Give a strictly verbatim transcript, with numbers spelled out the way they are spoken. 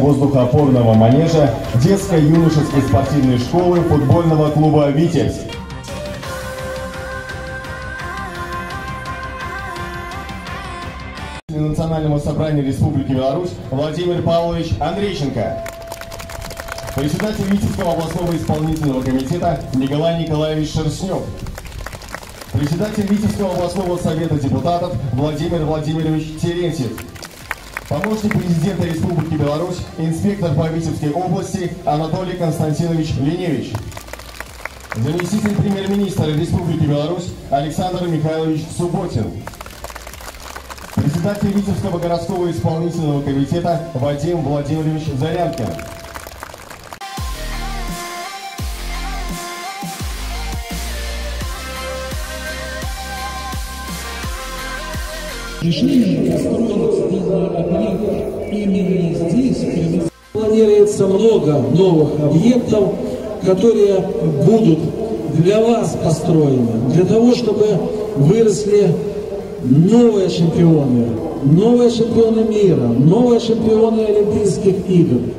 Воздухоопорного манежа детской юношеской спортивной школы футбольного клуба «Витебск». Национального собрания Республики Беларусь Владимир Павлович Андрейченко. Председатель Витебского областного исполнительного комитета Николай Николаевич Шерстнёв. Председатель Витебского областного совета депутатов Владимир Владимирович Терентьев. Помощник президента Республики Беларусь, инспектор по Витебской области Анатолий Константинович Линевич. Заместитель премьер-министра Республики Беларусь Александр Михайлович Суботин. Председатель Витебского городского исполнительного комитета Вадим Владимирович Зарянкин. Решение построилось для объекта. Именно здесь планируется много новых объектов, которые будут для вас построены, для того, чтобы выросли новые чемпионы, новые чемпионы мира, новые чемпионы Олимпийских игр.